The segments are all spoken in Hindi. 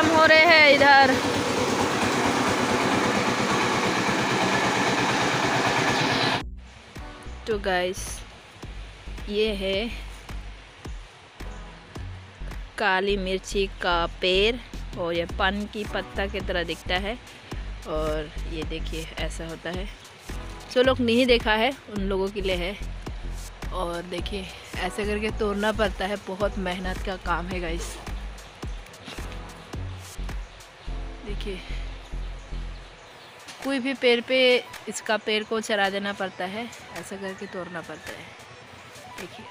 काम हो रहे हैं इधर। तो गाइस ये है काली मिर्ची का पेड़ और ये पान की पत्ता की तरह दिखता है और ये देखिए ऐसा होता है। जो लोग नहीं देखा है उन लोगों के लिए है। और देखिए ऐसे करके तोड़ना पड़ता है, बहुत मेहनत का काम है गाइस। देखिए कोई भी पेड़ पे इसका पेड़ को चरा देना पड़ता है, ऐसा करके तोड़ना पड़ता है। देखिए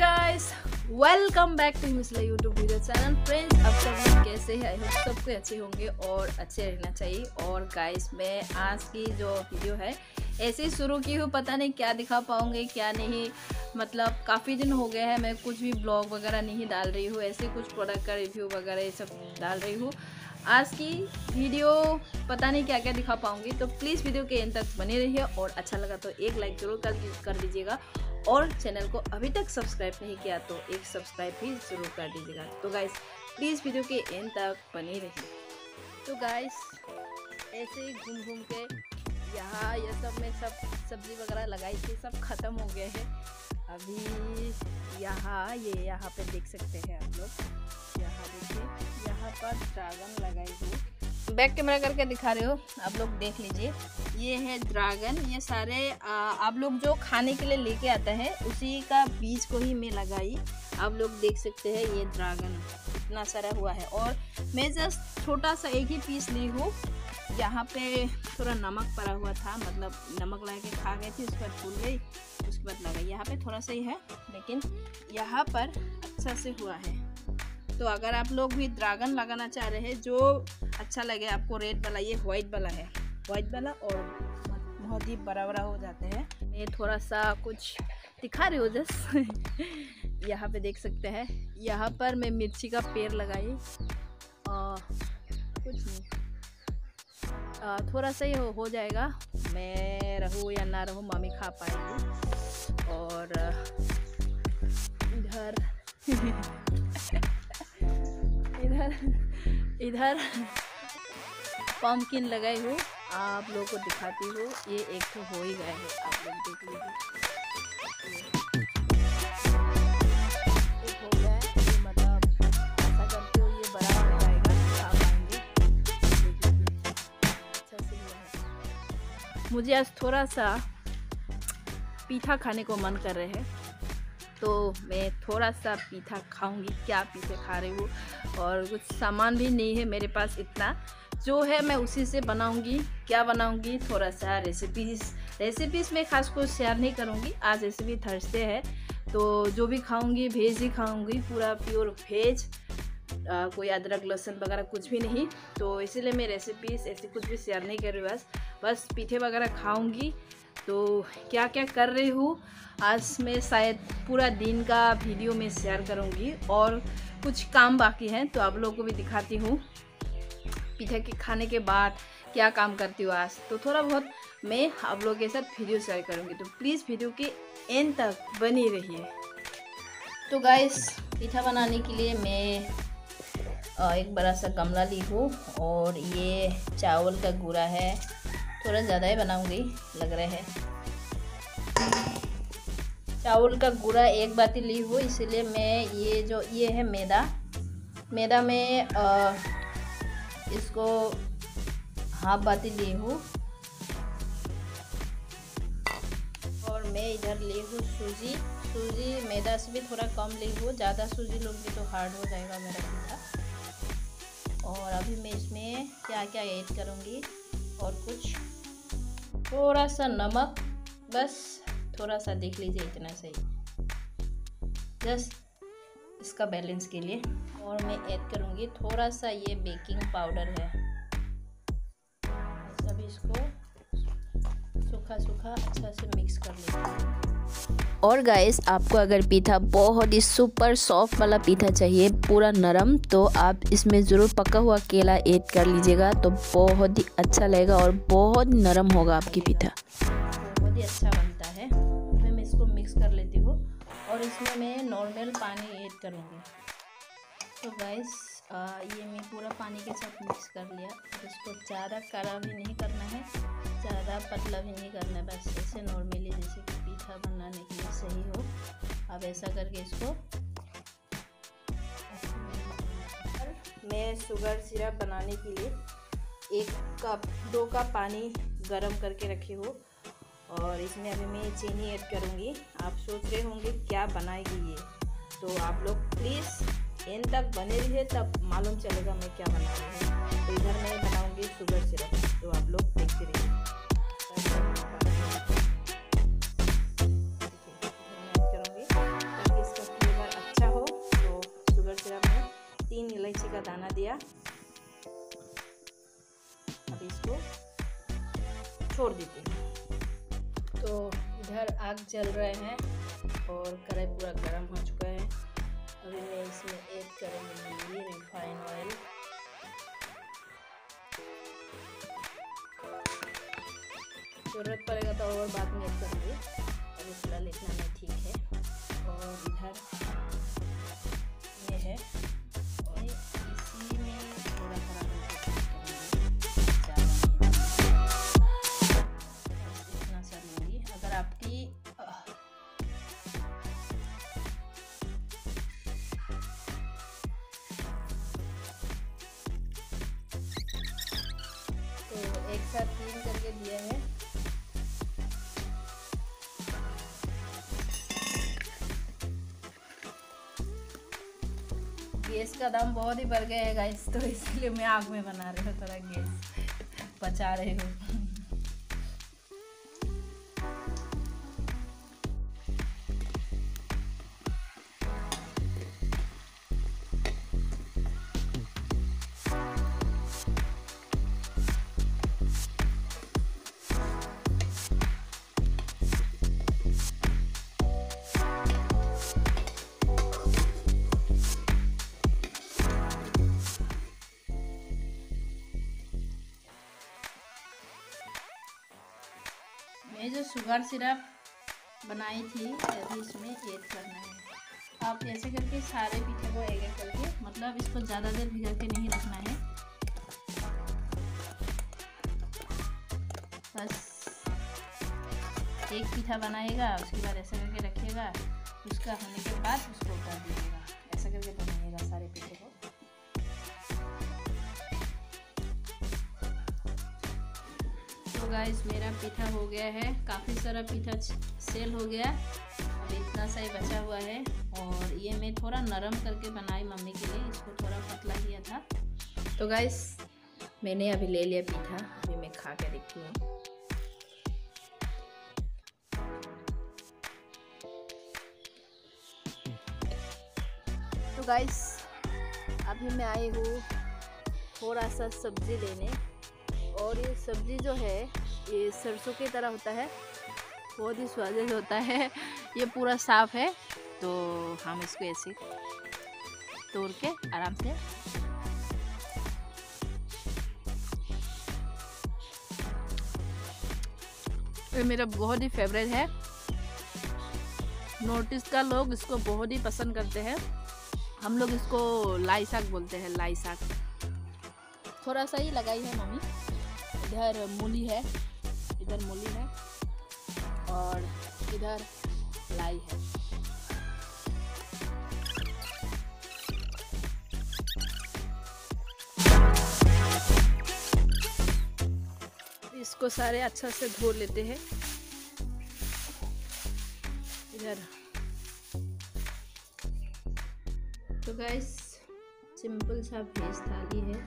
guys, welcome back to Himsala YouTube video channel. Friends आप सब कैसे हैं? आई होप सब कोई अच्छे होंगे और अच्छे रहना चाहिए। और गाइस मैं आज की जो वीडियो है ऐसे ही शुरू की हूँ, पता नहीं क्या दिखा पाऊँगी क्या नहीं। मतलब काफ़ी दिन हो गए हैं मैं कुछ भी ब्लॉग वगैरह नहीं डाल रही हूँ, ऐसे कुछ प्रोडक्ट का रिव्यू वगैरह ये सब डाल रही हूँ। आज की वीडियो पता नहीं क्या क्या दिखा पाऊँगी, तो प्लीज़ वीडियो के एंड तक बने रहिए और अच्छा लगा तो एक लाइक जरूर कर दीजिएगा और चैनल को अभी तक सब्सक्राइब नहीं किया तो एक सब्सक्राइब भी ज़रूर कर दीजिएगा। तो गाइस प्लीज़ वीडियो के एंड तक बने रहिए। तो गाइस ऐसे ही घूम घूम के यहाँ यह सब में सब सब्जी वगैरह लगाई थी, सब ख़त्म हो गए हैं। अभी यहाँ ये यहाँ पे देख सकते हैं आप लोग, यहाँ देखिए यहाँ पर ड्रैगन लगाई हुई, बैक कैमरा करके दिखा रहे हो आप लोग, देख लीजिए ये है ड्रैगन। ये सारे आप लोग जो खाने के लिए लेके आता है उसी का बीज को ही मैं लगाई। आप लोग देख सकते हैं ये ड्रैगन इतना सारा हुआ है और मैं जस्ट छोटा सा एक ही पीस ली हूँ। यहाँ पे थोड़ा नमक पड़ा हुआ था, मतलब नमक लगा के खा गए थे, उसके बाद भूल गई, उसके बाद लगाई। यहाँ पे थोड़ा सा ही है लेकिन यहाँ पर अच्छा से हुआ है। तो अगर आप लोग भी ड्रैगन लगाना चाह रहे हैं, जो अच्छा लगे आपको, रेड वाला ये वाइट वाला है, वाइट वाला और बहुत ही बड़ा बड़ा हो जाते हैं। मैं थोड़ा सा कुछ दिखा रही हूँ जस्ट यहाँ पे देख सकते हैं, यहाँ पर मैं मिर्ची का पेड़ लगाई, कुछ नहीं थोड़ा सा ही हो जाएगा। मैं रहूँ या ना रहूँ मामी खा पाएगी। और इधर इधर पम्पकिन लगाई हूँ, आप लोगों को दिखाती हूँ। ये एक तो हो ही गए हैं, आप लोग देख लीजिए हो गए। मतलब ऐसा करते हो ये बड़ा हो जाएगा, आप आएंगे अच्छा से हुआ है। मुझे आज थोड़ा सा पीठा खाने को मन कर रहे हैं तो मैं थोड़ा सा पीठा खाऊंगी। क्या पीठे खा रही हूँ और कुछ सामान भी नहीं है मेरे पास, इतना जो है मैं उसी से बनाऊंगी। क्या बनाऊंगी थोड़ा सा रेसिपीज़ मैं खास कुछ शेयर नहीं करूंगी। आज रेसिपी थर्सडे है तो जो भी खाऊंगी भेज ही खाऊंगी, पूरा प्योर भेज, कोई अदरक लहसुन वगैरह कुछ भी नहीं। तो इसीलिए मैं रेसिपीज ऐसे कुछ भी शेयर नहीं कर रही, बस पीठे वगैरह खाऊंगी। तो क्या क्या कर रही हूँ आज मैं, शायद पूरा दिन का वीडियो में शेयर करूँगी और कुछ काम बाकी हैं तो आप लोगों को भी दिखाती हूँ। पिठा के खाने के बाद क्या काम करती हूँ आज, तो थोड़ा बहुत मैं आप लोगों के साथ वीडियो शेयर करूँगी। तो प्लीज़ वीडियो के एंड तक बनी रहिए। तो गाइस पिठा बनाने के लिए मैं एक बड़ा सा गमला ली हूँ और ये चावल का गुरा है, थोड़ा ज़्यादा ही बनाऊंगी लग रहा है। चावल का गुरा एक बाटी ली हूँ, इसीलिए मैं ये जो ये है मैदा में इसको हाफ बाटी ली हूँ। और मैं इधर ली हूँ सूजी मैदा से भी थोड़ा कम ली हूँ, ज़्यादा सूजी लूँगी तो हार्ड हो जाएगा मेरा पिठा। और अभी मैं इसमें क्या क्या ऐड करूँगी और कुछ थोड़ा सा नमक, बस थोड़ा सा देख लीजिए इतना सही, जस्ट इसका बैलेंस के लिए। और मैं ऐड करूँगी थोड़ा सा ये बेकिंग पाउडर है, सब इसको सूखा सूखा अच्छा से मिक्स कर लेंगे। और गाइस, आपको अगर पीठा बहुत ही सुपर सॉफ्ट वाला पीठा चाहिए, पूरा नरम, तो आप इसमें ज़रूर पका हुआ केला ऐड कर लीजिएगा, तो बहुत ही अच्छा लगेगा और बहुत नरम होगा आपकी पीठा, बहुत ही अच्छा बनता है। मैं इसको मिक्स कर लेती हूँ और इसमें मैं नॉर्मल पानी ऐड करूँगी। तो गाइस, ये मैं पूरा पानी के साथ मिक्स कर लिया। इसको ज़्यादा कड़ा भी नहीं करना है, ज़्यादा पतला भी नहीं करना है, बस ऐसे नॉर्मली जैसे कि पीठा बनाने के लिए सही हो, अब ऐसा करके इसको। मैं शुगर सिरप बनाने के लिए 1 कप 2 कप पानी गरम करके रखी हूँ और इसमें अभी मैं चीनी ऐड करूँगी। आप सोच रहे होंगे क्या बनाएगी ये, तो आप लोग प्लीज़ एंड तक बने रहिए, तब मालूम चलेगा मैं क्या बना रही हूँ। तो इधर मैं बनाऊंगी शुगर सिरप, तो आप लोग देखते रहिए। करूँगी ताकि इसका फ्लेवर अच्छा हो, तो शुगर सिरप में 3 इलायची का दाना दिया। अब इसको छोड़ देते हैं। तो इधर आग जल रहे हैं और कढ़ाई पूरा गर्म हो चुका है। अभी मैं इसमें ऐड करूँगी रिफाइन ऑयल। ज़रूरत पड़ेगा तो और बाद में ऐड करूँगी, अभी फिलहाल इतना नहीं, ठीक है। और इधर ये है और इसी में थोड़ा इतना सा लूँगी। अगर आपकी एक साथ 3 करके दिया है, गैस का दाम बहुत ही बढ़ गया है गाइस, तो इसलिए मैं आग में बना रही हूँ, थोड़ा गैस बचा रही हूँ। ये जो शुगर सिरप बनाई थी अभी इसमें ऐड करना है। आप ऐसे करके सारे पीठे को ऐड करके, मतलब इसको ज़्यादा देर भिगा के नहीं रखना है, बस एक पीठा बनाएगा, उसके बाद ऐसे करके रखेगा, उसका होने के बाद उसको उतार दीजिएगा। ऐसा करके बनाइएगा सारे पीठे को। गाइस, मेरा पीठा हो गया है, काफ़ी सारा पीठा सेल हो गया, अब इतना सा ही बचा हुआ है। और ये मैं थोड़ा नरम करके बनाई मम्मी के लिए, इसको थोड़ा पतला किया था। तो गाइस, मैंने अभी ले लिया पीठा, अभी मैं खा के देखती हूँ। तो गाइस, अभी मैं आई हूँ थोड़ा सा सब्जी लेने, और ये सब्ज़ी जो है ये सरसों की तरह होता है, बहुत ही स्वादिष्ट होता है। ये पूरा साफ है, तो हम इसको ऐसे तोड़ के आराम से। ये मेरा बहुत ही फेवरेट है, नॉर्थ ईस्ट का लोग इसको बहुत ही पसंद करते हैं। हम लोग इसको लाई साग बोलते हैं, लाई साग। थोड़ा सा ही लगाई है मम्मी। इधर मूली है, इधर मूली है और इधर लाई है। इसको सारे अच्छा से धो लेते हैं। इधर तो गाइस, सिंपल सा भेज थाली है,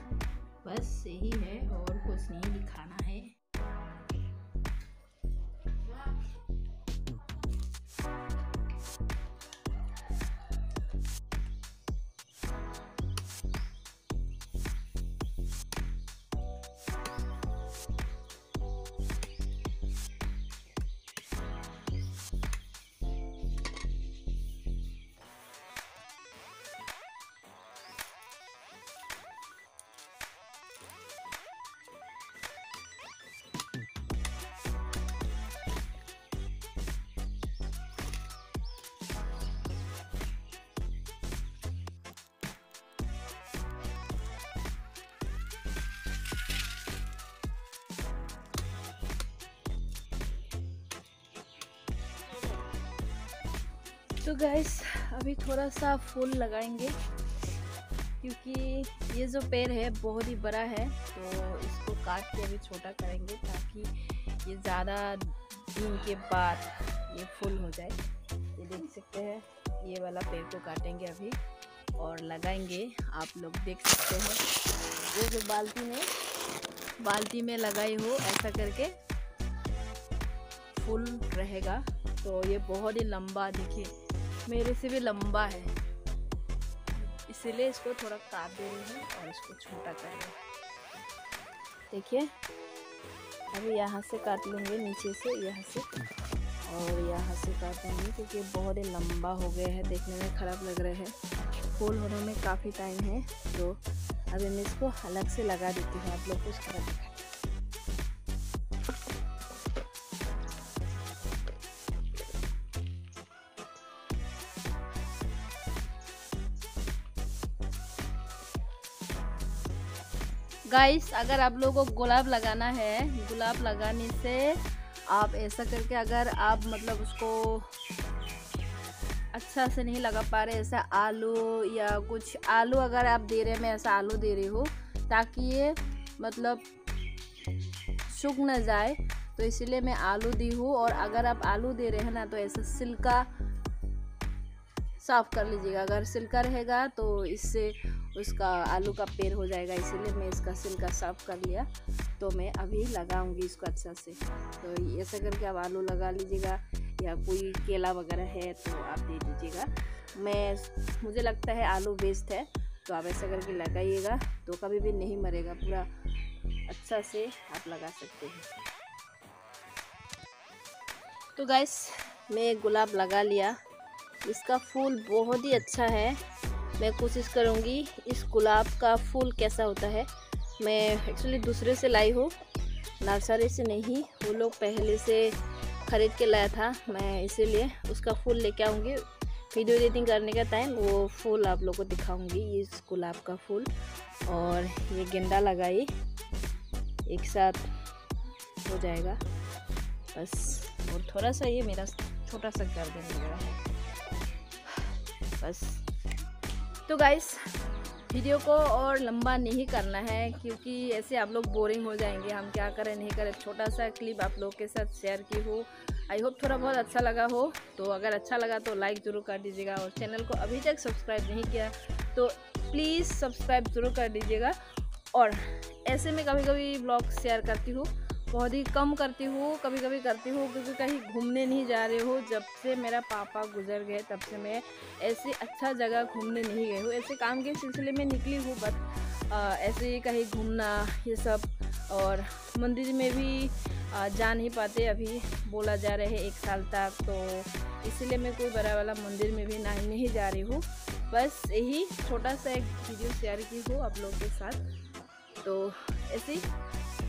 बस यही है और कुछ नहीं दिखाना है। तो गाइस अभी थोड़ा सा फूल लगाएंगे क्योंकि ये जो पेड़ है बहुत ही बड़ा है, तो इसको काट के अभी छोटा करेंगे ताकि ये ज़्यादा दिन के बाद ये फूल हो जाए। ये देख सकते हैं, ये वाला पेड़ को काटेंगे अभी और लगाएंगे। आप लोग देख सकते हैं ये जो बाल्टी में लगाई हो, ऐसा करके फूल रहेगा। तो ये बहुत ही लंबा, देखिए मेरे से भी लंबा है, इसीलिए इसको थोड़ा काट दे रही हूँ और इसको छोटा कर रही हूँ। देखिए अभी यहाँ से काट लूँगी, नीचे से यहाँ से और यहाँ से काट लूँगी क्योंकि बहुत ही लंबा हो गया है, देखने में ख़राब लग रहा है। फूल होने में काफ़ी टाइम है, तो अभी मैं इसको अलग से लगा देती हूँ। आप लोग कुछ ख़राब दिखाई गाइस, अगर आप लोगों को गुलाब लगाना है, गुलाब लगाने से आप ऐसा करके, अगर आप मतलब उसको अच्छा से नहीं लगा पा रहे, ऐसा आलू या कुछ आलू अगर आप दे रहे, मैं ऐसा आलू दे रही हूँ ताकि ये मतलब सूख ना जाए, तो इसीलिए मैं आलू दी हूँ। और अगर आप आलू दे रहे हैं ना, तो ऐसा सिल्का साफ़ कर लीजिएगा, अगर सिल्का रहेगा तो इससे उसका आलू का पेड़ हो जाएगा, इसीलिए मैं इसका सिल्का साफ़ कर लिया। तो मैं अभी लगाऊंगी इसको अच्छा से। तो ऐसा करके आप आलू लगा लीजिएगा या कोई केला वगैरह है तो आप दे दीजिएगा। मुझे लगता है आलू बेस्ट है, तो आप ऐसा करके लगाइएगा तो कभी भी नहीं मरेगा, पूरा अच्छा से आप लगा सकते हैं। तो गाइस मैं गुलाब लगा लिया, इसका फूल बहुत ही अच्छा है। मैं कोशिश करूंगी इस गुलाब का फूल कैसा होता है। मैं एक्चुअली दूसरे से लाई हूँ, नर्सरी से नहीं, वो लोग पहले से ख़रीद के लाया था, मैं इसीलिए उसका फूल लेके आऊँगी। वीडियो एडिटिंग करने का टाइम वो फूल आप लोगों को दिखाऊंगी, इस गुलाब का फूल। और ये गेंदा लगाई, एक साथ हो जाएगा बस। और थोड़ा सा ये मेरा छोटा सा गार्डन मेरा है बस। तो गाइस वीडियो को और लंबा नहीं करना है क्योंकि ऐसे आप लोग बोरिंग हो जाएंगे, हम क्या करें नहीं करें। छोटा सा क्लिप आप लोग के साथ शेयर की हो, आई होप थोड़ा बहुत अच्छा लगा हो। तो अगर अच्छा लगा तो लाइक ज़रूर कर दीजिएगा, और चैनल को अभी तक सब्सक्राइब नहीं किया तो प्लीज़ सब्सक्राइब ज़रूर कर दीजिएगा। और ऐसे में कभी कभी ब्लॉग शेयर करती हूँ, बहुत ही कम करती हूँ, कभी कभी करती हूँ क्योंकि कहीं घूमने नहीं जा रही हूँ। जब से मेरा पापा गुजर गए तब से मैं ऐसी अच्छा जगह घूमने नहीं गई हूँ, ऐसे काम के सिलसिले में निकली हूँ बट ऐसे ही कहीं घूमना ये सब। और मंदिर में भी जा नहीं पाते, अभी बोला जा रहा है 1 साल तक, तो इसलिए मैं कोई बड़ा वाला मंदिर में भी नहीं जा रही हूँ। बस यही छोटा सा एक वीडियो शेयर की हूँ आप लोग के साथ। तो ऐसे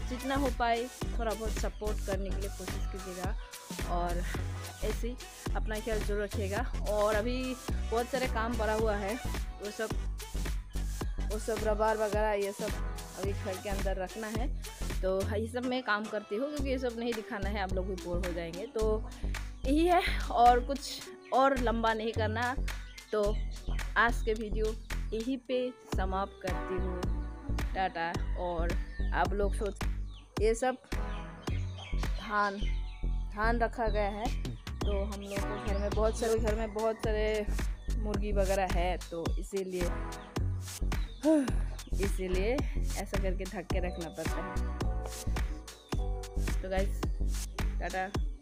जितना हो पाए थोड़ा बहुत सपोर्ट करने के लिए कोशिश कीजिएगा, और ऐसे ही अपना ख्याल जरूर रखिएगा। और अभी बहुत सारे काम पड़ा हुआ है, वो सब रबार वगैरह ये सब अभी घर के अंदर रखना है, तो ये सब मैं काम करती हूँ क्योंकि ये सब नहीं दिखाना है, आप लोग भी बोर हो जाएंगे। तो यही है, और कुछ और लंबा नहीं करना, तो आज के वीडियो यहीं पे समाप्त करती हूँ। टाटा। और आप लोग ये सब धान रखा गया है, तो हम लोग के घर में बहुत सारे मुर्गी वगैरह है, तो इसीलिए ऐसा करके ढक के रखना पड़ता है। तो गाइस टाटा।